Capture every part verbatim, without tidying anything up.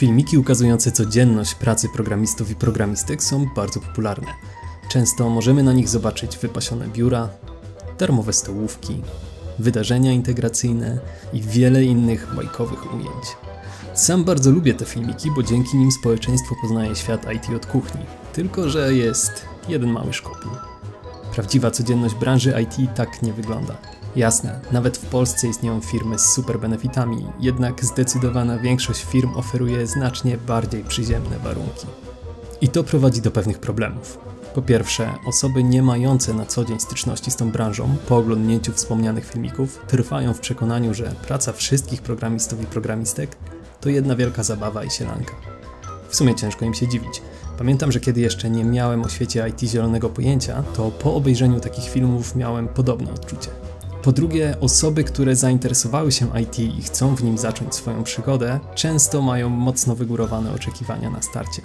Filmiki ukazujące codzienność pracy programistów i programistek są bardzo popularne. Często możemy na nich zobaczyć wypasione biura, darmowe stołówki, wydarzenia integracyjne i wiele innych bajkowych ujęć. Sam bardzo lubię te filmiki, bo dzięki nim społeczeństwo poznaje świat I T od kuchni. Tylko że jest jeden mały szkopuł. Prawdziwa codzienność branży I T tak nie wygląda. Jasne, nawet w Polsce istnieją firmy z super benefitami, jednak zdecydowana większość firm oferuje znacznie bardziej przyziemne warunki. I to prowadzi do pewnych problemów. Po pierwsze, osoby nie mające na co dzień styczności z tą branżą, po oglądnięciu wspomnianych filmików, trwają w przekonaniu, że praca wszystkich programistów i programistek to jedna wielka zabawa i sielanka. W sumie ciężko im się dziwić. Pamiętam, że kiedy jeszcze nie miałem o świecie I T zielonego pojęcia, to po obejrzeniu takich filmów miałem podobne odczucie. Po drugie, osoby, które zainteresowały się I T i chcą w nim zacząć swoją przygodę, często mają mocno wygórowane oczekiwania na starcie.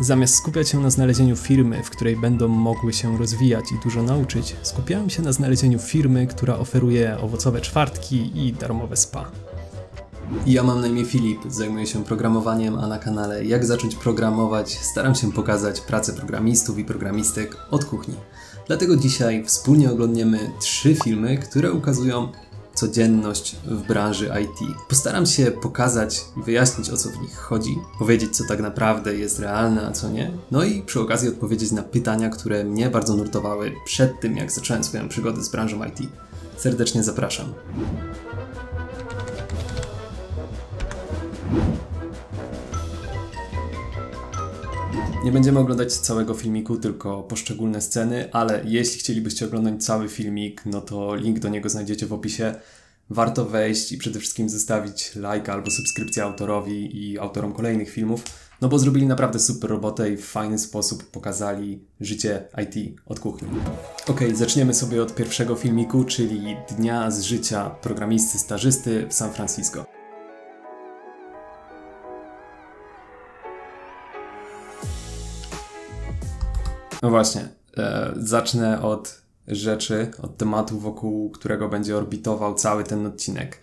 Zamiast skupiać się na znalezieniu firmy, w której będą mogły się rozwijać i dużo nauczyć, skupiają się na znalezieniu firmy, która oferuje owocowe czwartki i darmowe spa. Ja mam na imię Filip, zajmuję się programowaniem, a na kanale Jak Zacząć Programować staram się pokazać pracę programistów i programistek od kuchni. Dlatego dzisiaj wspólnie oglądniemy trzy filmy, które ukazują codzienność w branży I T. Postaram się pokazać i wyjaśnić, o co w nich chodzi, powiedzieć, co tak naprawdę jest realne, a co nie, no i przy okazji odpowiedzieć na pytania, które mnie bardzo nurtowały przed tym, jak zacząłem swoją przygodę z branżą I T. Serdecznie zapraszam. Nie będziemy oglądać całego filmiku, tylko poszczególne sceny, ale jeśli chcielibyście oglądać cały filmik, no to link do niego znajdziecie w opisie. Warto wejść i przede wszystkim zostawić lajka albo subskrypcję autorowi i autorom kolejnych filmów, no bo zrobili naprawdę super robotę i w fajny sposób pokazali życie I T od kuchni. Ok, zaczniemy sobie od pierwszego filmiku, czyli dnia z życia programisty stażysty w San Francisco. No właśnie, e, zacznę od rzeczy, od tematu, wokół którego będzie orbitował cały ten odcinek.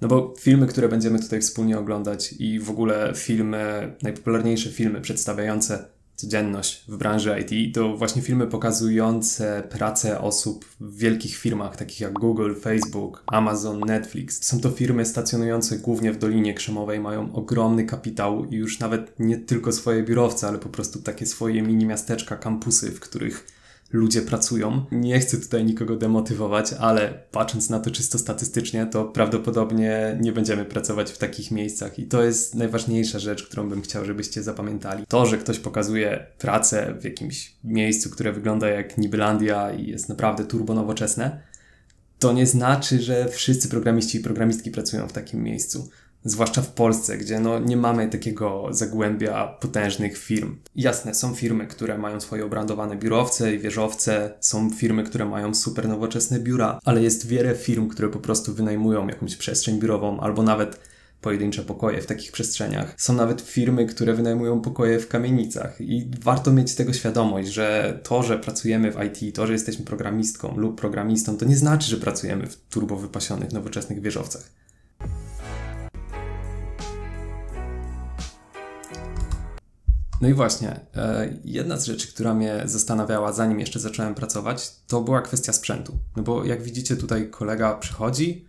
No bo filmy, które będziemy tutaj wspólnie oglądać i w ogóle filmy, najpopularniejsze filmy przedstawiające codzienność w branży I T, to właśnie filmy pokazujące pracę osób w wielkich firmach, takich jak Google, Facebook, Amazon, Netflix. Są to firmy stacjonujące głównie w Dolinie Krzemowej, mają ogromny kapitał i już nawet nie tylko swoje biurowce, ale po prostu takie swoje mini miasteczka, kampusy, w których ludzie pracują. Nie chcę tutaj nikogo demotywować, ale patrząc na to czysto statystycznie, to prawdopodobnie nie będziemy pracować w takich miejscach i to jest najważniejsza rzecz, którą bym chciał, żebyście zapamiętali. To, że ktoś pokazuje pracę w jakimś miejscu, które wygląda jak Nibylandia i jest naprawdę turbo nowoczesne, to nie znaczy, że wszyscy programiści i programistki pracują w takim miejscu. Zwłaszcza w Polsce, gdzie no nie mamy takiego zagłębia potężnych firm. Jasne, są firmy, które mają swoje obrandowane biurowce i wieżowce, są firmy, które mają super nowoczesne biura, ale jest wiele firm, które po prostu wynajmują jakąś przestrzeń biurową albo nawet pojedyncze pokoje w takich przestrzeniach. Są nawet firmy, które wynajmują pokoje w kamienicach i warto mieć tego świadomość, że to, że pracujemy w I T, to, że jesteśmy programistką lub programistą, to nie znaczy, że pracujemy w turbo wypasionych, nowoczesnych wieżowcach. No i właśnie, jedna z rzeczy, która mnie zastanawiała, zanim jeszcze zacząłem pracować, to była kwestia sprzętu. No bo jak widzicie, tutaj kolega przychodzi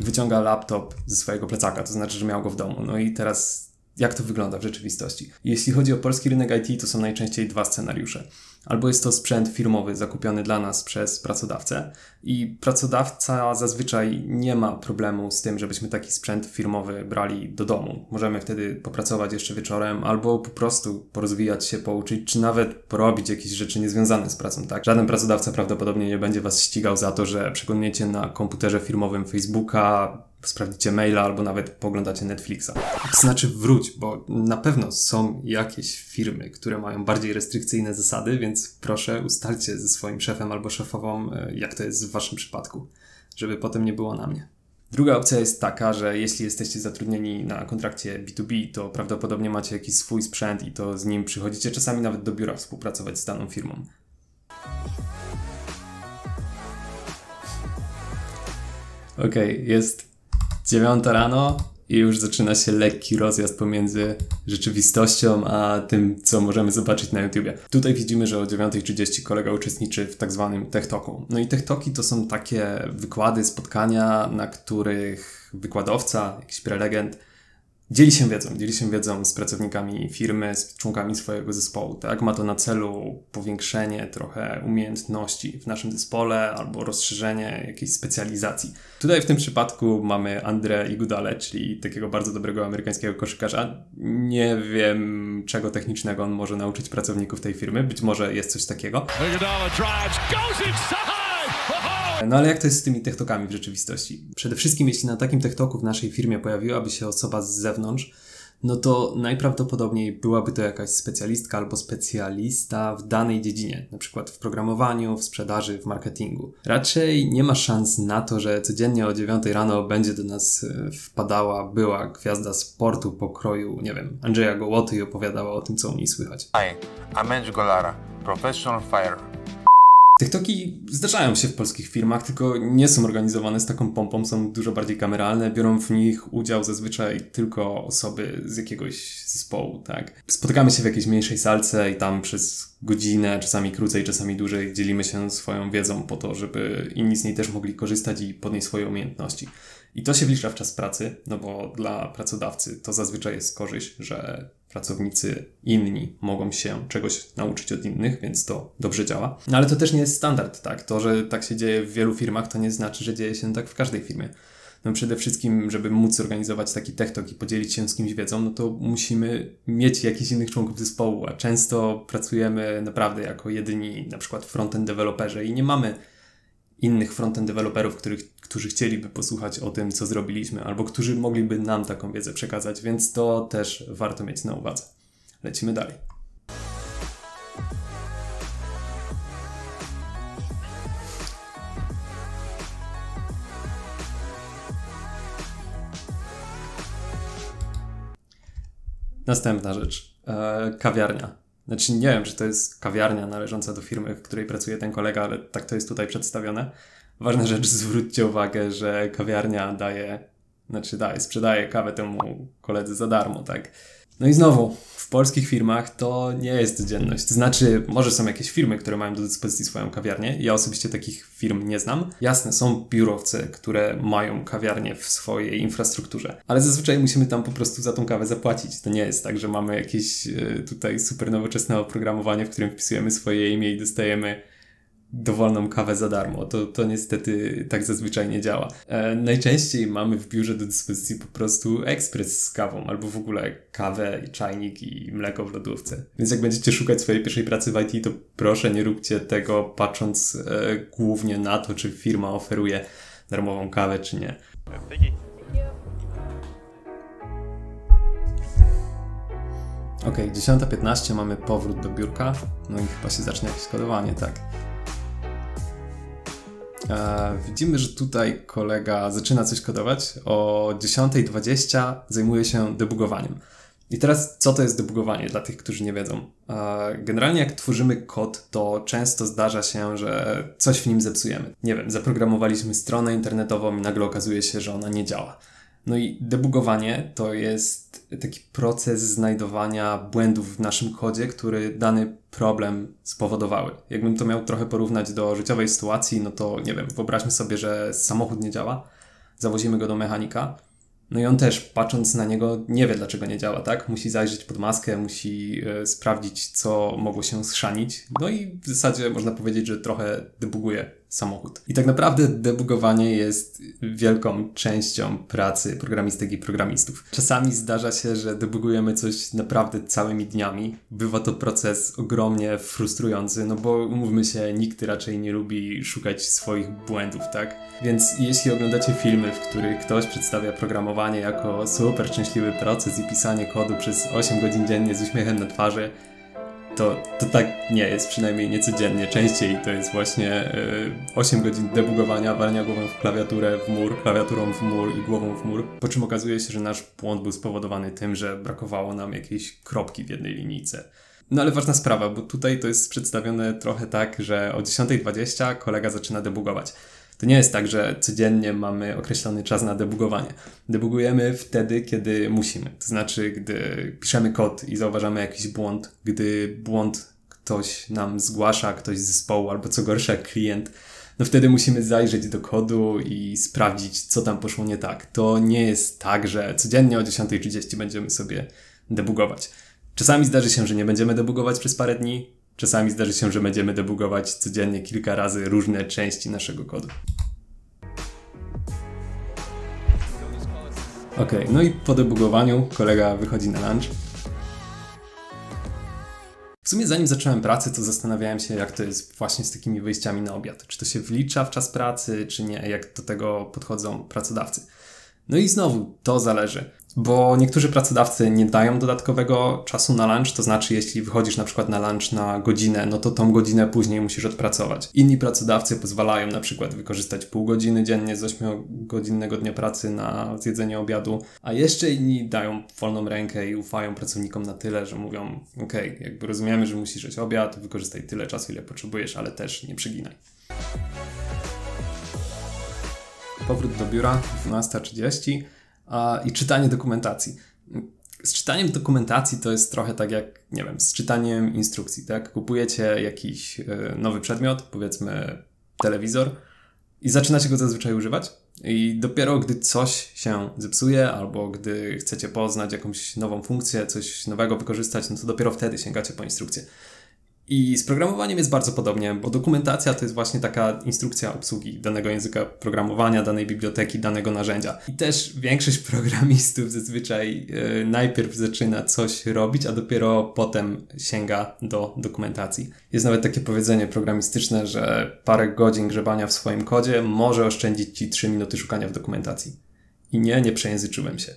i wyciąga laptop ze swojego plecaka, to znaczy, że miał go w domu. No i teraz jak to wygląda w rzeczywistości? Jeśli chodzi o polski rynek I T, to są najczęściej dwa scenariusze. Albo jest to sprzęt firmowy zakupiony dla nas przez pracodawcę i pracodawca zazwyczaj nie ma problemu z tym, żebyśmy taki sprzęt firmowy brali do domu. Możemy wtedy popracować jeszcze wieczorem albo po prostu porozwijać się, pouczyć, czy nawet porobić jakieś rzeczy niezwiązane z pracą, tak? Żaden pracodawca prawdopodobnie nie będzie was ścigał za to, że przeglądniecie na komputerze firmowym Facebooka, sprawdzicie maila albo nawet poglądacie Netflixa. Znaczy wróć, bo na pewno są jakieś firmy, które mają bardziej restrykcyjne zasady, więc proszę ustalcie ze swoim szefem albo szefową, jak to jest w waszym przypadku, żeby potem nie było na mnie. Druga opcja jest taka, że jeśli jesteście zatrudnieni na kontrakcie B dwa B, to prawdopodobnie macie jakiś swój sprzęt i to z nim przychodzicie czasami nawet do biura współpracować z daną firmą. Okej, jest dziewiąta rano i już zaczyna się lekki rozjazd pomiędzy rzeczywistością a tym, co możemy zobaczyć na YouTubie. Tutaj widzimy, że o dziewiątej trzydzieści kolega uczestniczy w tak zwanym Tech Talku. No i Tech Talki to są takie wykłady, spotkania, na których wykładowca, jakiś prelegent dzieli się wiedzą, dzieli się wiedzą z pracownikami firmy, z członkami swojego zespołu, tak? Ma to na celu powiększenie trochę umiejętności w naszym zespole albo rozszerzenie jakiejś specjalizacji. Tutaj w tym przypadku mamy Andre Iguodala, czyli takiego bardzo dobrego amerykańskiego koszykarza. Nie wiem, czego technicznego on może nauczyć pracowników tej firmy, być może jest coś takiego. No ale jak to jest z tymi techtokami w rzeczywistości? Przede wszystkim, jeśli na takim techtoku w naszej firmie pojawiłaby się osoba z zewnątrz, no to najprawdopodobniej byłaby to jakaś specjalistka albo specjalista w danej dziedzinie, na przykład w programowaniu, w sprzedaży, w marketingu. Raczej nie ma szans na to, że codziennie o dziewiątej rano będzie do nas wpadała była gwiazda sportu pokroju, nie wiem, Andrzeja Gołoty i opowiadała o tym, co u niej słychać. Hi, I'm Andrzej Gołota, professional fire. TikToki zdarzają się w polskich firmach, tylko nie są organizowane z taką pompą, są dużo bardziej kameralne, biorą w nich udział zazwyczaj tylko osoby z jakiegoś zespołu, tak? Spotykamy się w jakiejś mniejszej salce i tam przez godzinę, czasami krócej, czasami dłużej dzielimy się swoją wiedzą po to, żeby inni z niej też mogli korzystać i podnieść swoje umiejętności. I to się wlicza w czas pracy, no bo dla pracodawcy to zazwyczaj jest korzyść, że pracownicy inni mogą się czegoś nauczyć od innych, więc to dobrze działa. No ale to też nie jest standard, tak? To, że tak się dzieje w wielu firmach, to nie znaczy, że dzieje się tak w każdej firmie. No przede wszystkim, żeby móc organizować taki Tech Talk i podzielić się z kimś wiedzą, no to musimy mieć jakichś innych członków zespołu, a często pracujemy naprawdę jako jedyni, na przykład frontend deweloperzy i nie mamy innych frontend deweloperów, których, którzy chcieliby posłuchać o tym, co zrobiliśmy, albo którzy mogliby nam taką wiedzę przekazać, więc to też warto mieć na uwadze. Lecimy dalej. Następna rzecz. Eee, kawiarnia. Znaczy nie wiem, czy to jest kawiarnia należąca do firmy, w której pracuje ten kolega, ale tak to jest tutaj przedstawione. Ważna rzecz, zwróćcie uwagę, że kawiarnia daje, znaczy daje, sprzedaje kawę temu koledze za darmo, tak? No i znowu, w polskich firmach to nie jest codzienność. To znaczy, może są jakieś firmy, które mają do dyspozycji swoją kawiarnię. Ja osobiście takich firm nie znam. Jasne, są biurowce, które mają kawiarnię w swojej infrastrukturze, ale zazwyczaj musimy tam po prostu za tą kawę zapłacić. To nie jest tak, że mamy jakieś tutaj super nowoczesne oprogramowanie, w którym wpisujemy swoje imię i dostajemy dowolną kawę za darmo. To, to niestety tak zazwyczaj nie działa. E, najczęściej mamy w biurze do dyspozycji po prostu ekspres z kawą, albo w ogóle kawę, i czajnik i mleko w lodówce. Więc jak będziecie szukać swojej pierwszej pracy w I T, to proszę nie róbcie tego patrząc e, głównie na to, czy firma oferuje darmową kawę, czy nie. Ok, dziesiąta piętnaście mamy powrót do biurka. No i chyba się zacznie jakieś kodowanie, tak. Widzimy, że tutaj kolega zaczyna coś kodować. O dziesiątej dwadzieścia zajmuje się debugowaniem. I teraz co to jest debugowanie dla tych, którzy nie wiedzą? Generalnie jak tworzymy kod, to często zdarza się, że coś w nim zepsujemy. Nie wiem, zaprogramowaliśmy stronę internetową i nagle okazuje się, że ona nie działa. No i debugowanie to jest taki proces znajdowania błędów w naszym kodzie, który dany problem spowodowały. Jakbym to miał trochę porównać do życiowej sytuacji, no to nie wiem, wyobraźmy sobie, że samochód nie działa, zawozimy go do mechanika, no i on też patrząc na niego nie wie, dlaczego nie działa, tak? Musi zajrzeć pod maskę, musi y, sprawdzić, co mogło się schrzanić, no i w zasadzie można powiedzieć, że trochę debuguje samochód. I tak naprawdę debugowanie jest wielką częścią pracy programistek i programistów. Czasami zdarza się, że debugujemy coś naprawdę całymi dniami. Bywa to proces ogromnie frustrujący, no bo umówmy się, nikt raczej nie lubi szukać swoich błędów, tak? Więc jeśli oglądacie filmy, w których ktoś przedstawia programowanie jako super szczęśliwy proces i pisanie kodu przez osiem godzin dziennie z uśmiechem na twarzy, To, to tak nie jest, przynajmniej nie codziennie. Częściej to jest właśnie y, osiem godzin debugowania, walenia głową w klawiaturę w mur, klawiaturą w mur i głową w mur. Po czym okazuje się, że nasz błąd był spowodowany tym, że brakowało nam jakiejś kropki w jednej linijce. No ale ważna sprawa, bo tutaj to jest przedstawione trochę tak, że o dziesiątej dwadzieścia kolega zaczyna debugować. To nie jest tak, że codziennie mamy określony czas na debugowanie. Debugujemy wtedy, kiedy musimy. To znaczy, gdy piszemy kod i zauważamy jakiś błąd, gdy błąd ktoś nam zgłasza, ktoś z zespołu, albo co gorsza klient, no wtedy musimy zajrzeć do kodu i sprawdzić, co tam poszło nie tak. To nie jest tak, że codziennie o dziesiątej trzydzieści będziemy sobie debugować. Czasami zdarzy się, że nie będziemy debugować przez parę dni, czasami zdarzy się, że będziemy debugować codziennie kilka razy różne części naszego kodu. Ok, no i po debugowaniu kolega wychodzi na lunch. W sumie zanim zacząłem pracę, to zastanawiałem się, jak to jest właśnie z takimi wyjściami na obiad. Czy to się wlicza w czas pracy, czy nie, jak do tego podchodzą pracodawcy. No i znowu, to zależy. Bo niektórzy pracodawcy nie dają dodatkowego czasu na lunch, to znaczy jeśli wychodzisz na przykład na lunch na godzinę, no to tą godzinę później musisz odpracować. Inni pracodawcy pozwalają na przykład wykorzystać pół godziny dziennie z ośmiogodzinnego dnia pracy na zjedzenie obiadu, a jeszcze inni dają wolną rękę i ufają pracownikom na tyle, że mówią ok, jakby rozumiemy, że musisz jeść obiad, wykorzystaj tyle czasu, ile potrzebujesz, ale też nie przeginaj. Powrót do biura, dwunasta trzydzieści. I czytanie dokumentacji. Z czytaniem dokumentacji to jest trochę tak jak, nie wiem, z czytaniem instrukcji, tak? Kupujecie jakiś nowy przedmiot, powiedzmy telewizor, i zaczynacie go zazwyczaj używać i dopiero gdy coś się zepsuje albo gdy chcecie poznać jakąś nową funkcję, coś nowego wykorzystać, no to dopiero wtedy sięgacie po instrukcję. I z programowaniem jest bardzo podobnie, bo dokumentacja to jest właśnie taka instrukcja obsługi danego języka programowania, danej biblioteki, danego narzędzia. I też większość programistów zazwyczaj yy, najpierw zaczyna coś robić, a dopiero potem sięga do dokumentacji. Jest nawet takie powiedzenie programistyczne, że parę godzin grzebania w swoim kodzie może oszczędzić Ci trzy minuty szukania w dokumentacji. I nie, nie przejęzyczyłem się.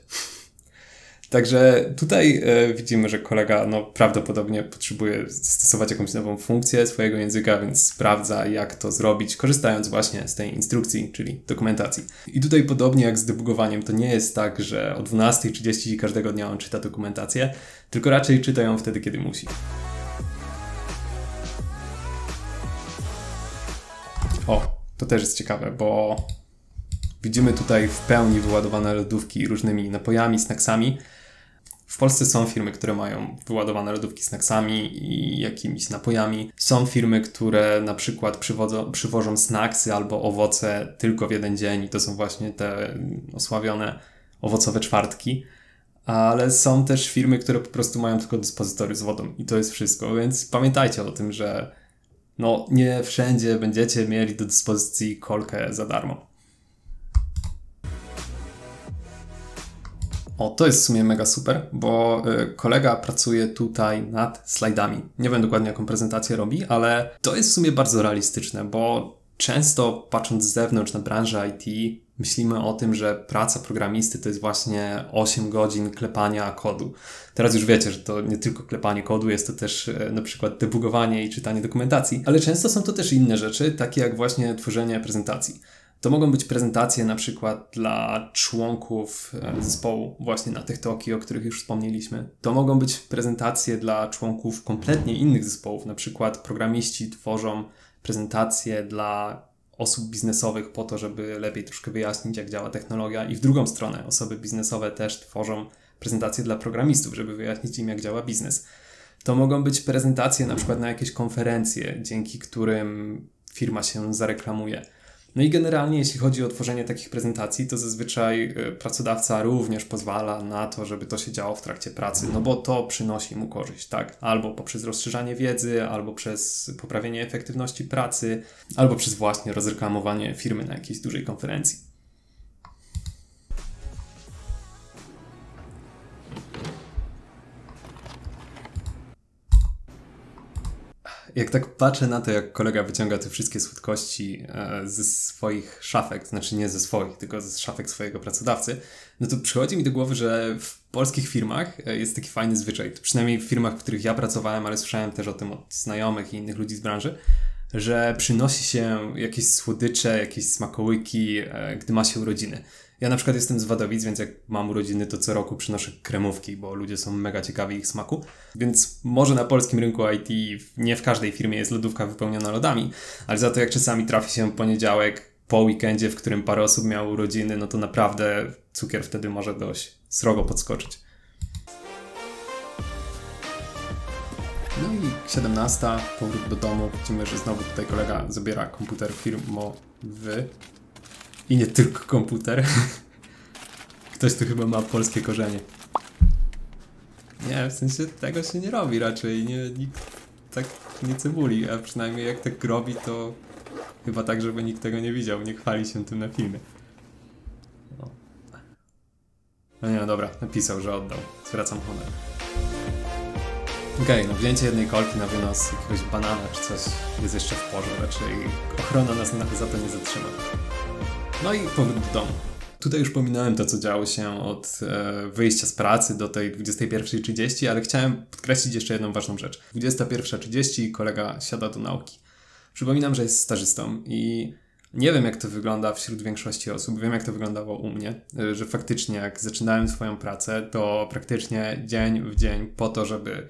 Także tutaj y, widzimy, że kolega no, prawdopodobnie potrzebuje stosować jakąś nową funkcję swojego języka, więc sprawdza, jak to zrobić, korzystając właśnie z tej instrukcji, czyli dokumentacji. I tutaj podobnie jak z debugowaniem, to nie jest tak, że o dwunastej trzydzieści każdego dnia on czyta dokumentację, tylko raczej czyta ją wtedy, kiedy musi. O, to też jest ciekawe, bo widzimy tutaj w pełni wyładowane lodówki różnymi napojami, snacksami. W Polsce są firmy, które mają wyładowane lodówki snacksami i jakimiś napojami. Są firmy, które na przykład przywodzą, przywożą snacksy albo owoce tylko w jeden dzień i to są właśnie te osławione owocowe czwartki. Ale są też firmy, które po prostu mają tylko dyspozytory z wodą i to jest wszystko. Więc pamiętajcie o tym, że no nie wszędzie będziecie mieli do dyspozycji kolkę za darmo. O, to jest w sumie mega super, bo y, kolega pracuje tutaj nad slajdami. Nie wiem dokładnie, jaką prezentację robi, ale to jest w sumie bardzo realistyczne, bo często patrząc z zewnątrz na branżę I T, myślimy o tym, że praca programisty to jest właśnie osiem godzin klepania kodu. Teraz już wiecie, że to nie tylko klepanie kodu, jest to też y, na przykład debugowanie i czytanie dokumentacji, ale często są to też inne rzeczy, takie jak właśnie tworzenie prezentacji. To mogą być prezentacje na przykład dla członków zespołu właśnie na tych talki, o których już wspomnieliśmy. To mogą być prezentacje dla członków kompletnie innych zespołów. Na przykład programiści tworzą prezentacje dla osób biznesowych po to, żeby lepiej troszkę wyjaśnić, jak działa technologia. I w drugą stronę osoby biznesowe też tworzą prezentacje dla programistów, żeby wyjaśnić im, jak działa biznes. To mogą być prezentacje na przykład na jakieś konferencje, dzięki którym firma się zareklamuje. No i generalnie, jeśli chodzi o tworzenie takich prezentacji, to zazwyczaj pracodawca również pozwala na to, żeby to się działo w trakcie pracy, no bo to przynosi mu korzyść, tak? Albo poprzez rozszerzanie wiedzy, albo przez poprawienie efektywności pracy, albo przez właśnie rozreklamowanie firmy na jakiejś dużej konferencji. Jak tak patrzę na to, jak kolega wyciąga te wszystkie słodkości ze swoich szafek, znaczy nie ze swoich, tylko ze szafek swojego pracodawcy, no to przychodzi mi do głowy, że w polskich firmach jest taki fajny zwyczaj, to przynajmniej w firmach, w których ja pracowałem, ale słyszałem też o tym od znajomych i innych ludzi z branży, że przynosi się jakieś słodycze, jakieś smakołyki, gdy ma się urodziny. Ja na przykład jestem z Wadowic, więc jak mam urodziny, to co roku przynoszę kremówki, bo ludzie są mega ciekawi ich smaku. Więc może na polskim rynku I T nie w każdej firmie jest lodówka wypełniona lodami, ale za to jak czasami trafi się poniedziałek, po weekendzie, w którym parę osób miało urodziny, no to naprawdę cukier wtedy może dość srogo podskoczyć. No i siedemnasta, powrót do domu. Widzimy, że znowu tutaj kolega zabiera komputer firmowy. I nie tylko komputer. Ktoś tu chyba ma polskie korzenie. Nie, w sensie tego się nie robi raczej. Nie, nikt tak nie cebuli, a przynajmniej jak tak robi, to chyba tak, żeby nikt tego nie widział. Nie chwali się tym na filmie. No, no nie, no dobra, napisał, że oddał. Zwracam honor. Okej, okay, no wzięcie jednej kolki na wynos jakiegoś banana czy coś jest jeszcze w porze, raczej ochrona nas za to nie zatrzyma. No i powrót do domu. Tutaj już pominąłem to, co działo się od e, wyjścia z pracy do tej dwudziestej pierwszej trzydzieści, ale chciałem podkreślić jeszcze jedną ważną rzecz. dwudziesta pierwsza trzydzieści kolega siada do nauki. Przypominam, że jest stażystą i nie wiem, jak to wygląda wśród większości osób. Wiem, jak to wyglądało u mnie, że faktycznie jak zaczynałem swoją pracę, to praktycznie dzień w dzień po to, żeby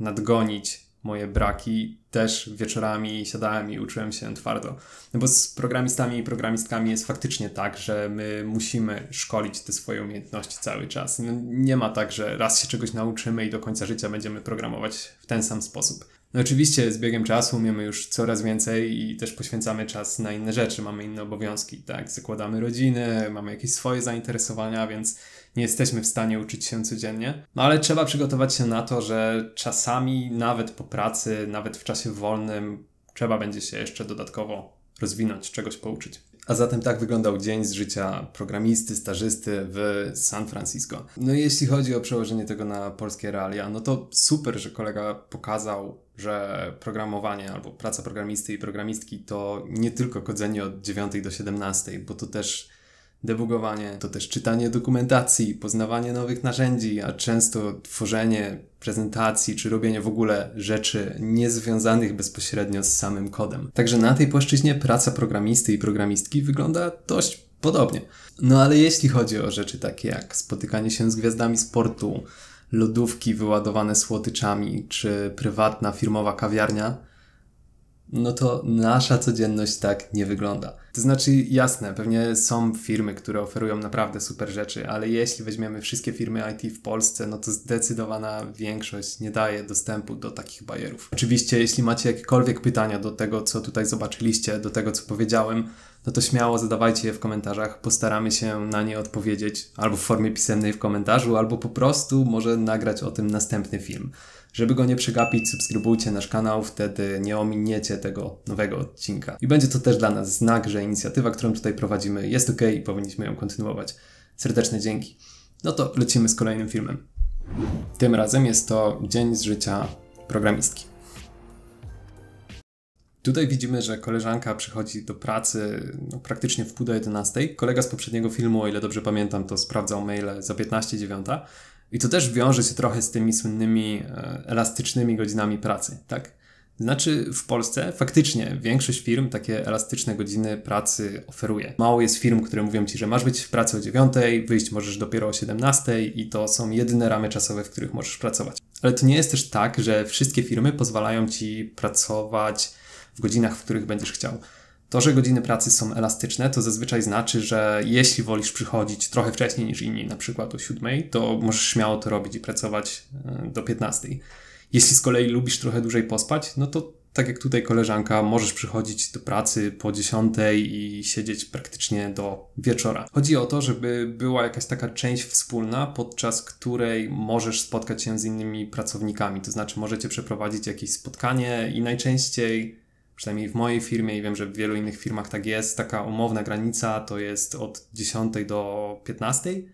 nadgonić moje braki, też wieczorami siadałem i uczyłem się twardo. No bo z programistami i programistkami jest faktycznie tak, że my musimy szkolić te swoje umiejętności cały czas. No, nie ma tak, że raz się czegoś nauczymy i do końca życia będziemy programować w ten sam sposób. No oczywiście z biegiem czasu umiemy już coraz więcej i też poświęcamy czas na inne rzeczy, mamy inne obowiązki, tak? Zakładamy rodziny, mamy jakieś swoje zainteresowania, więc nie jesteśmy w stanie uczyć się codziennie. No ale trzeba przygotować się na to, że czasami nawet po pracy, nawet w czasie wolnym trzeba będzie się jeszcze dodatkowo rozwinąć, czegoś pouczyć. A zatem tak wyglądał dzień z życia programisty, stażysty w San Francisco. No i jeśli chodzi o przełożenie tego na polskie realia, no to super, że kolega pokazał, że programowanie albo praca programisty i programistki to nie tylko kodzenie od dziewiątej do siedemnastej, bo to też debugowanie, to też czytanie dokumentacji, poznawanie nowych narzędzi, a często tworzenie prezentacji czy robienie w ogóle rzeczy niezwiązanych bezpośrednio z samym kodem. Także na tej płaszczyźnie praca programisty i programistki wygląda dość podobnie. No ale jeśli chodzi o rzeczy takie jak spotykanie się z gwiazdami sportu, lodówki wyładowane słodyczami czy prywatna firmowa kawiarnia, no to nasza codzienność tak nie wygląda. To znaczy jasne, pewnie są firmy, które oferują naprawdę super rzeczy, ale jeśli weźmiemy wszystkie firmy I T w Polsce, no to zdecydowana większość nie daje dostępu do takich bajerów. Oczywiście jeśli macie jakiekolwiek pytania do tego, co tutaj zobaczyliście, do tego, co powiedziałem, no to śmiało zadawajcie je w komentarzach, postaramy się na nie odpowiedzieć albo w formie pisemnej w komentarzu, albo po prostu może nagrać o tym następny film. Żeby go nie przegapić, subskrybujcie nasz kanał, wtedy nie ominiecie tego nowego odcinka. I będzie to też dla nas znak, że inicjatywa, którą tutaj prowadzimy, jest ok i powinniśmy ją kontynuować. Serdeczne dzięki. No to lecimy z kolejnym filmem. Tym razem jest to dzień z życia programistki. Tutaj widzimy, że koleżanka przychodzi do pracy no, praktycznie w pół do jedenastej. Kolega z poprzedniego filmu, o ile dobrze pamiętam, to sprawdzał maile za piętnastą dziewiątą. I to też wiąże się trochę z tymi słynnymi elastycznymi godzinami pracy, tak? Znaczy w Polsce faktycznie większość firm takie elastyczne godziny pracy oferuje. Mało jest firm, które mówią ci, że masz być w pracy o dziewiątej, wyjść możesz dopiero o siedemnastej i to są jedyne ramy czasowe, w których możesz pracować. Ale to nie jest też tak, że wszystkie firmy pozwalają ci pracować w godzinach, w których będziesz chciał. To, że godziny pracy są elastyczne, to zazwyczaj znaczy, że jeśli wolisz przychodzić trochę wcześniej niż inni, na przykład o siódmej, to możesz śmiało to robić i pracować do piętnastej. Jeśli z kolei lubisz trochę dłużej pospać, no to tak jak tutaj koleżanka, możesz przychodzić do pracy po dziesiątej i siedzieć praktycznie do wieczora. Chodzi o to, żeby była jakaś taka część wspólna, podczas której możesz spotkać się z innymi pracownikami, to znaczy możecie przeprowadzić jakieś spotkanie i najczęściej, przynajmniej w mojej firmie i wiem, że w wielu innych firmach tak jest, taka umowna granica to jest od dziesiątej do piętnastej.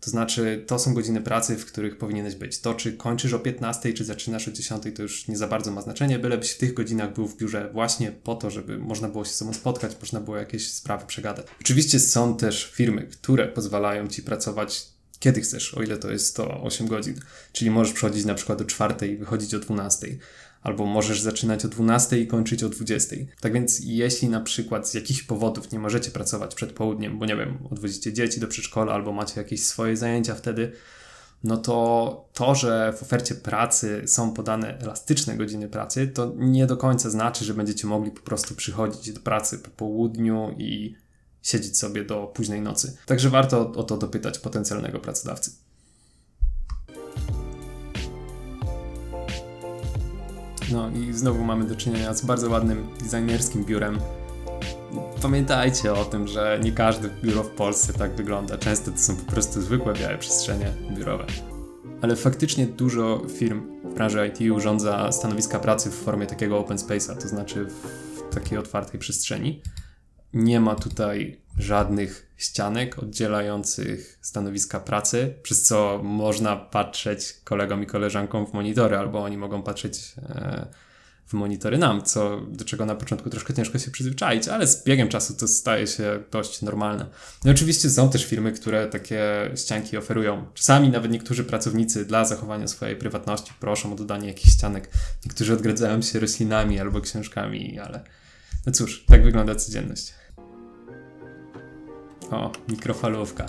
To znaczy to są godziny pracy, w których powinieneś być. To czy kończysz o piętnastej, czy zaczynasz o dziesiątej, to już nie za bardzo ma znaczenie, bylebyś w tych godzinach był w biurze właśnie po to, żeby można było się ze sobą spotkać, można było jakieś sprawy przegadać. Oczywiście są też firmy, które pozwalają ci pracować kiedy chcesz, o ile to jest to osiem godzin. Czyli możesz przychodzić na przykład o czwartej i wychodzić o dwunastej. Albo możesz zaczynać o dwunastej i kończyć o dwudziestej. Tak więc jeśli na przykład z jakichś powodów nie możecie pracować przed południem, bo nie wiem, odwozicie dzieci do przedszkola albo macie jakieś swoje zajęcia wtedy, no to to, że w ofercie pracy są podane elastyczne godziny pracy, to nie do końca znaczy, że będziecie mogli po prostu przychodzić do pracy po południu i siedzieć sobie do późnej nocy. Także warto o to dopytać potencjalnego pracodawcy. No i znowu mamy do czynienia z bardzo ładnym designerskim biurem. Pamiętajcie o tym, że nie każde biuro w Polsce tak wygląda. Często to są po prostu zwykłe białe przestrzenie biurowe. Ale faktycznie dużo firm w branży I T urządza stanowiska pracy w formie takiego open space'a, to znaczy w takiej otwartej przestrzeni. Nie ma tutaj żadnych ścianek oddzielających stanowiska pracy, przez co można patrzeć kolegom i koleżankom w monitory, albo oni mogą patrzeć w monitory nam, co, do czego na początku troszkę ciężko się przyzwyczaić, ale z biegiem czasu to staje się dość normalne. No i oczywiście są też firmy, które takie ścianki oferują. Czasami nawet niektórzy pracownicy dla zachowania swojej prywatności proszą o dodanie jakichś ścianek. Niektórzy odgradzają się roślinami albo książkami, ale no cóż, tak wygląda codzienność. O, mikrofalówka.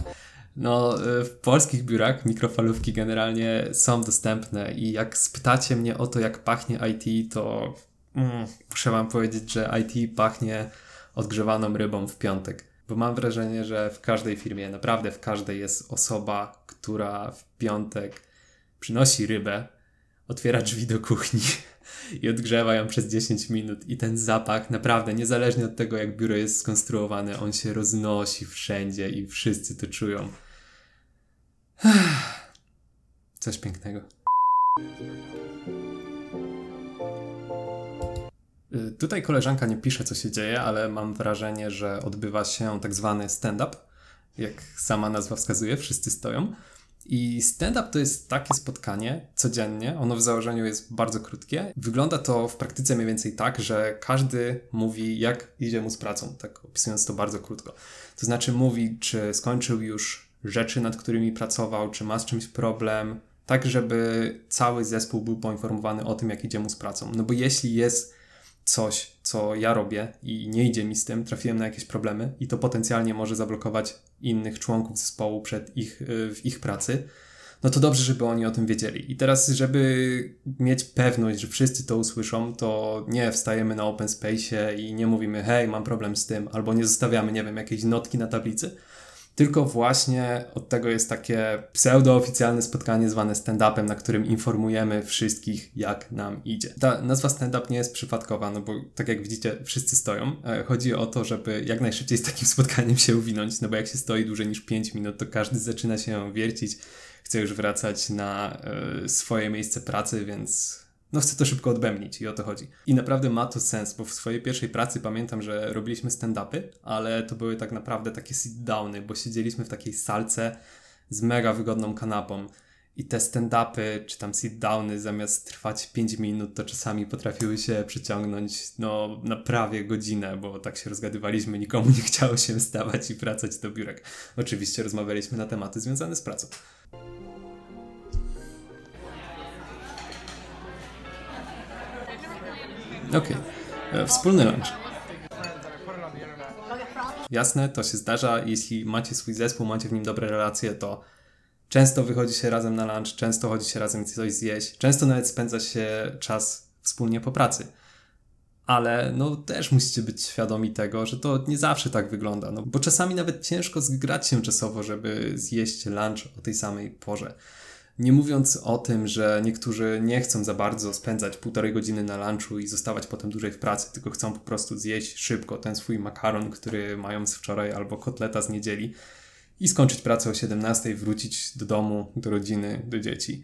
No, w polskich biurach mikrofalówki generalnie są dostępne i jak spytacie mnie o to, jak pachnie I T, to mm, muszę wam powiedzieć, że I T pachnie odgrzewaną rybą w piątek. Bo mam wrażenie, że w każdej firmie, naprawdę w każdej jest osoba, która w piątek przynosi rybę, otwiera drzwi do kuchni i odgrzewa ją przez dziesięć minut i ten zapach naprawdę, niezależnie od tego, jak biuro jest skonstruowane, on się roznosi wszędzie i wszyscy to czują. Coś pięknego. Tutaj koleżanka nie pisze, co się dzieje, ale mam wrażenie, że odbywa się tak zwany stand-up. Jak sama nazwa wskazuje, wszyscy stoją. I stand-up to jest takie spotkanie codziennie, ono w założeniu jest bardzo krótkie. Wygląda to w praktyce mniej więcej tak, że każdy mówi, jak idzie mu z pracą, tak opisując to bardzo krótko. To znaczy mówi, czy skończył już rzeczy, nad którymi pracował, czy ma z czymś problem, tak żeby cały zespół był poinformowany o tym, jak idzie mu z pracą. No bo jeśli jest coś, co ja robię i nie idzie mi z tym, trafiłem na jakieś problemy i to potencjalnie może zablokować innych członków zespołu przed ich, w ich pracy, no to dobrze, żeby oni o tym wiedzieli. I teraz, żeby mieć pewność, że wszyscy to usłyszą, to nie wstajemy na open space'ie i nie mówimy, hej, mam problem z tym, albo nie zostawiamy, nie wiem, jakiejś notki na tablicy, tylko właśnie od tego jest takie pseudooficjalne spotkanie zwane stand-upem, na którym informujemy wszystkich, jak nam idzie. Ta nazwa stand-up nie jest przypadkowa, no bo tak jak widzicie, wszyscy stoją. Chodzi o to, żeby jak najszybciej z takim spotkaniem się uwinąć, no bo jak się stoi dłużej niż pięć minut, to każdy zaczyna się wiercić, chce już wracać na swoje miejsce pracy, więc no chcę to szybko odbębnić i o to chodzi. I naprawdę ma to sens, bo w swojej pierwszej pracy pamiętam, że robiliśmy stand-upy, ale to były tak naprawdę takie sit-downy, bo siedzieliśmy w takiej salce z mega wygodną kanapą i te stand-upy czy tam sit-downy zamiast trwać pięć minut, to czasami potrafiły się przeciągnąć no na prawie godzinę, bo tak się rozgadywaliśmy, nikomu nie chciało się wstawać i wracać do biurek. Oczywiście rozmawialiśmy na tematy związane z pracą. Okej, okay. Wspólny lunch. Jasne, to się zdarza. Jeśli macie swój zespół, macie w nim dobre relacje, to często wychodzi się razem na lunch, często chodzi się razem coś zjeść, często nawet spędza się czas wspólnie po pracy. Ale no też musicie być świadomi tego, że to nie zawsze tak wygląda, no bo czasami nawet ciężko zgrać się czasowo, żeby zjeść lunch o tej samej porze. Nie mówiąc o tym, że niektórzy nie chcą za bardzo spędzać półtorej godziny na lunchu i zostawać potem dłużej w pracy, tylko chcą po prostu zjeść szybko ten swój makaron, który mają z wczoraj, albo kotleta z niedzieli i skończyć pracę o siedemnastej, wrócić do domu, do rodziny, do dzieci.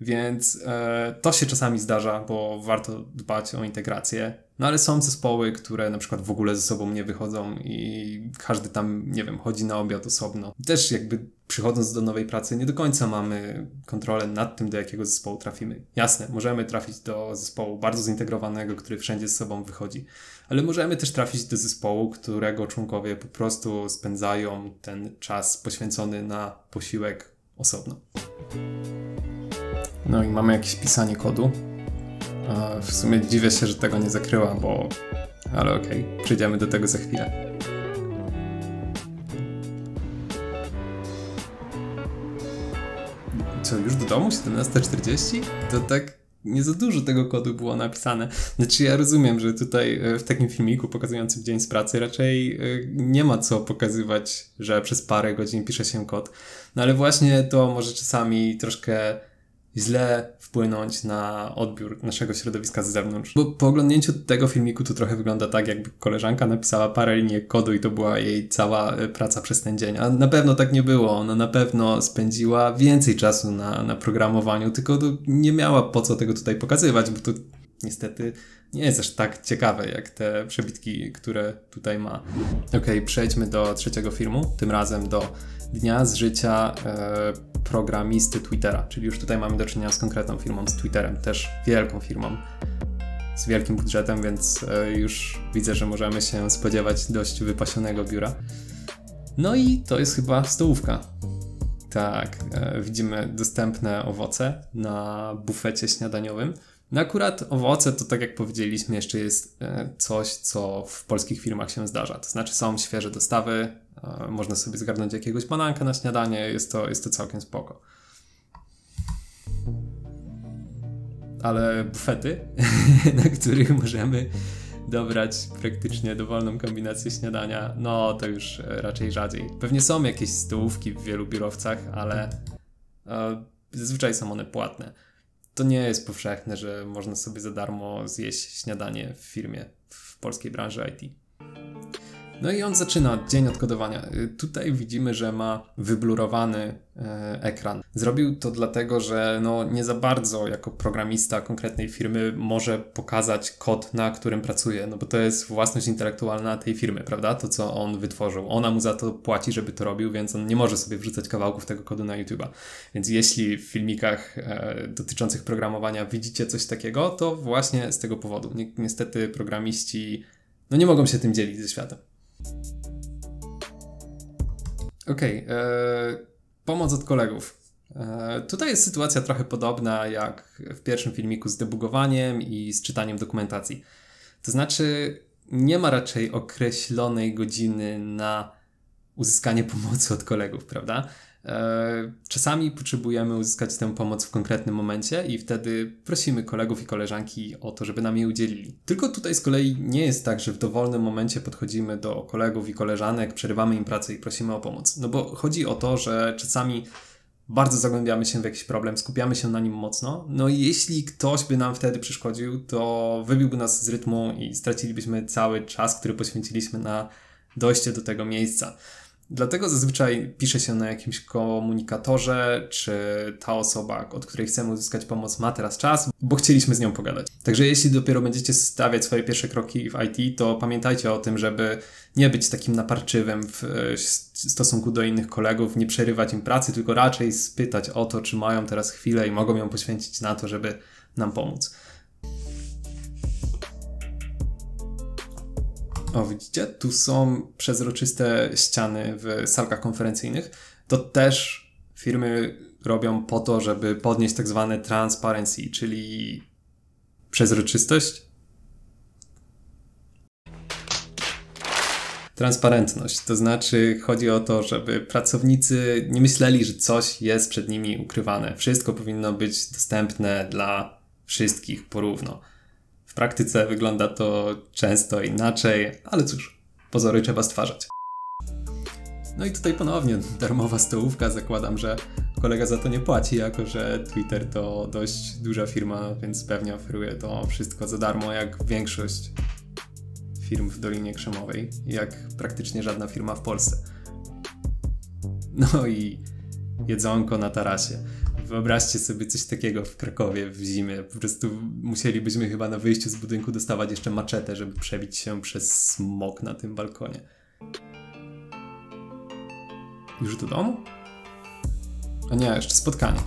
Więc e, to się czasami zdarza, bo warto dbać o integrację. No ale są zespoły, które na przykład w ogóle ze sobą nie wychodzą i każdy tam, nie wiem, chodzi na obiad osobno. Też jakby przychodząc do nowej pracy nie do końca mamy kontrolę nad tym, do jakiego zespołu trafimy. Jasne, możemy trafić do zespołu bardzo zintegrowanego, który wszędzie ze sobą wychodzi, ale możemy też trafić do zespołu, którego członkowie po prostu spędzają ten czas poświęcony na posiłek osobno. No i mamy jakieś pisanie kodu. W sumie dziwię się, że tego nie zakryła, bo... ale okej, okay, przejdziemy do tego za chwilę. Co, już do domu? siedemnasta czterdzieści? To tak nie za dużo tego kodu było napisane. Znaczy ja rozumiem, że tutaj w takim filmiku pokazującym dzień z pracy raczej nie ma co pokazywać, że przez parę godzin pisze się kod. No ale właśnie to może czasami troszkę źle wpłynąć na odbiór naszego środowiska z zewnątrz. Bo po oglądnięciu tego filmiku to trochę wygląda tak, jakby koleżanka napisała parę linii kodu i to była jej cała praca przez ten dzień. A na pewno tak nie było. Ona na pewno spędziła więcej czasu na, na programowaniu, tylko to nie miała po co tego tutaj pokazywać, bo to niestety nie jest aż tak ciekawe, jak te przebitki, które tutaj ma. Okej, okay, przejdźmy do trzeciego filmu, tym razem do dnia z życia e, programisty Twittera, czyli już tutaj mamy do czynienia z konkretną firmą, z Twitterem, też wielką firmą, z wielkim budżetem, więc e, już widzę, że możemy się spodziewać dość wypasionego biura. No i to jest chyba stołówka. Tak, e, widzimy dostępne owoce na bufecie śniadaniowym. No akurat owoce to, tak jak powiedzieliśmy, jeszcze jest coś, co w polskich firmach się zdarza. To znaczy są świeże dostawy, można sobie zgarnąć jakiegoś bananka na śniadanie, jest to, jest to całkiem spoko. Ale bufety, na których możemy dobrać praktycznie dowolną kombinację śniadania, no to już raczej rzadziej. Pewnie są jakieś stołówki w wielu biurowcach, ale zazwyczaj są one płatne. To nie jest powszechne, że można sobie za darmo zjeść śniadanie w firmie w polskiej branży I T. No i on zaczyna dzień od kodowania. Tutaj widzimy, że ma wyblurowany e, ekran. Zrobił to dlatego, że no nie za bardzo jako programista konkretnej firmy może pokazać kod, na którym pracuje, no bo to jest własność intelektualna tej firmy, prawda? To, co on wytworzył. Ona mu za to płaci, żeby to robił, więc on nie może sobie wrzucać kawałków tego kodu na YouTube'a. Więc jeśli w filmikach e, dotyczących programowania widzicie coś takiego, to właśnie z tego powodu. Ni- niestety programiści no nie mogą się tym dzielić ze światem. Okej, okay, yy, pomoc od kolegów. Yy, tutaj jest sytuacja trochę podobna jak w pierwszym filmiku z debugowaniem i z czytaniem dokumentacji. To znaczy nie ma raczej określonej godziny na uzyskanie pomocy od kolegów, prawda? Yy, czasami potrzebujemy uzyskać tę pomoc w konkretnym momencie i wtedy prosimy kolegów i koleżanki o to, żeby nam jej udzielili. Tylko tutaj z kolei nie jest tak, że w dowolnym momencie podchodzimy do kolegów i koleżanek, przerywamy im pracę i prosimy o pomoc. No bo chodzi o to, że czasami bardzo zagłębiamy się w jakiś problem, skupiamy się na nim mocno, no i jeśli ktoś by nam wtedy przeszkodził, to wybiłby nas z rytmu i stracilibyśmy cały czas, który poświęciliśmy na dojście do tego miejsca. Dlatego zazwyczaj pisze się na jakimś komunikatorze, czy ta osoba, od której chcemy uzyskać pomoc, ma teraz czas, bo chcieliśmy z nią pogadać. Także jeśli dopiero będziecie stawiać swoje pierwsze kroki w I T, to pamiętajcie o tym, żeby nie być takim naparczywym w stosunku do innych kolegów, nie przerywać im pracy, tylko raczej spytać o to, czy mają teraz chwilę i mogą ją poświęcić na to, żeby nam pomóc. O, widzicie? Tu są przezroczyste ściany w salkach konferencyjnych. To też firmy robią po to, żeby podnieść tak zwane transparency, czyli przezroczystość. Transparentność. To znaczy chodzi o to, żeby pracownicy nie myśleli, że coś jest przed nimi ukrywane. Wszystko powinno być dostępne dla wszystkich porówno. W praktyce wygląda to często inaczej, ale cóż, pozory trzeba stwarzać. No i tutaj ponownie darmowa stołówka, zakładam, że kolega za to nie płaci, jako że Twitter to dość duża firma, więc pewnie oferuje to wszystko za darmo, jak większość firm w Dolinie Krzemowej, jak praktycznie żadna firma w Polsce. No i jedzonko na tarasie. Wyobraźcie sobie coś takiego w Krakowie w zimie. Po prostu musielibyśmy chyba na wyjściu z budynku dostawać jeszcze maczetę, żeby przebić się przez smok na tym balkonie. Już do domu? A nie, jeszcze spotkanie.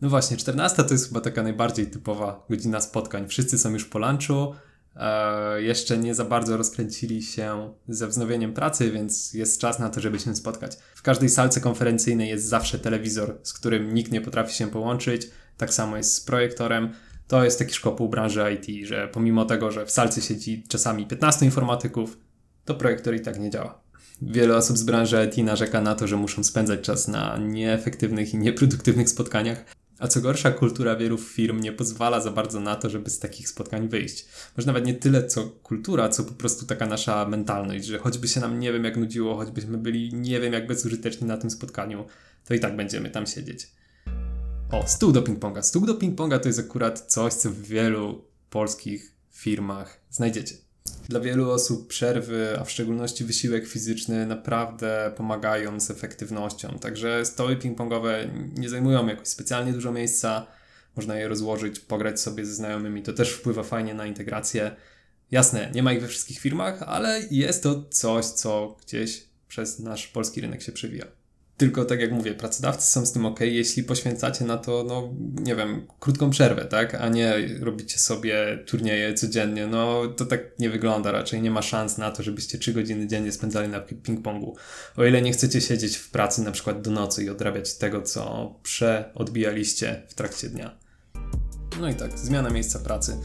No właśnie, czternasta to jest chyba taka najbardziej typowa godzina spotkań. Wszyscy są już po lunchu, eee, jeszcze nie za bardzo rozkręcili się ze wznowieniem pracy, więc jest czas na to, żeby się spotkać. W każdej salce konferencyjnej jest zawsze telewizor, z którym nikt nie potrafi się połączyć. Tak samo jest z projektorem. To jest taki szkopuł branży I T, że pomimo tego, że w salce siedzi czasami piętnastu informatyków, to projektor i tak nie działa. Wiele osób z branży I T narzeka na to, że muszą spędzać czas na nieefektywnych i nieproduktywnych spotkaniach. A co gorsza, kultura wielu firm nie pozwala za bardzo na to, żeby z takich spotkań wyjść. Może nawet nie tyle co kultura, co po prostu taka nasza mentalność, że choćby się nam nie wiem jak nudziło, choćbyśmy byli nie wiem jak bezużyteczni na tym spotkaniu, to i tak będziemy tam siedzieć. O, stół do ping-ponga. Stół do ping-ponga to jest akurat coś, co w wielu polskich firmach znajdziecie. Dla wielu osób przerwy, a w szczególności wysiłek fizyczny naprawdę pomagają z efektywnością. Także stoły ping-pongowe nie zajmują jakoś specjalnie dużo miejsca. Można je rozłożyć, pograć sobie ze znajomymi. To też wpływa fajnie na integrację. Jasne, nie ma ich we wszystkich firmach, ale jest to coś, co gdzieś przez nasz polski rynek się przewija. Tylko tak jak mówię, pracodawcy są z tym ok, jeśli poświęcacie na to, no nie wiem, krótką przerwę, tak? A nie robicie sobie turnieje codziennie, no to tak nie wygląda raczej, nie ma szans na to, żebyście trzy godziny dziennie spędzali na ping-pongu. O ile nie chcecie siedzieć w pracy na przykład do nocy i odrabiać tego, co przeodbijaliście w trakcie dnia. No i tak, zmiana miejsca pracy.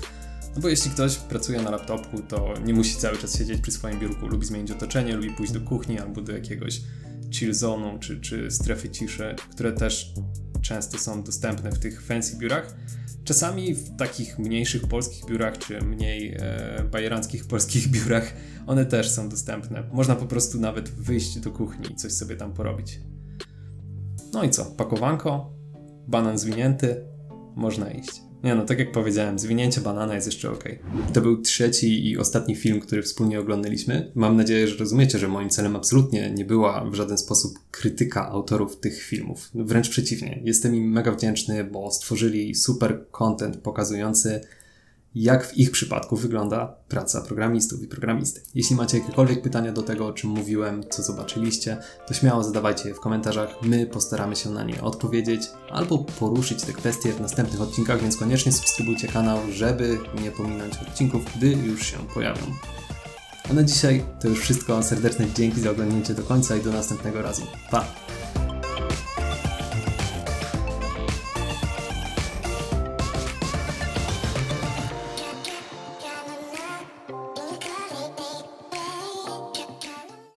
No bo jeśli ktoś pracuje na laptopku, to nie musi cały czas siedzieć przy swoim biurku, lubi zmienić otoczenie, lubi pójść do kuchni albo do jakiegoś chill zone'u czy, czy strefy ciszy, które też często są dostępne w tych fancy biurach. Czasami w takich mniejszych polskich biurach czy mniej e, bajeranckich polskich biurach one też są dostępne. Można po prostu nawet wyjść do kuchni i coś sobie tam porobić. No i co? Pakowanko, banan zwinięty, można iść. Nie no, tak jak powiedziałem, zwinięcie banana jest jeszcze ok. To był trzeci i ostatni film, który wspólnie oglądaliśmy. Mam nadzieję, że rozumiecie, że moim celem absolutnie nie była w żaden sposób krytyka autorów tych filmów. Wręcz przeciwnie, jestem im mega wdzięczny, bo stworzyli super content pokazujący, jak w ich przypadku wygląda praca programistów i programisty. Jeśli macie jakiekolwiek pytania do tego, o czym mówiłem, co zobaczyliście, to śmiało zadawajcie je w komentarzach, my postaramy się na nie odpowiedzieć albo poruszyć te kwestie w następnych odcinkach, więc koniecznie subskrybujcie kanał, żeby nie pominąć odcinków, gdy już się pojawią. A na dzisiaj to już wszystko, serdeczne dzięki za oglądnięcie do końca i do następnego razu. Pa!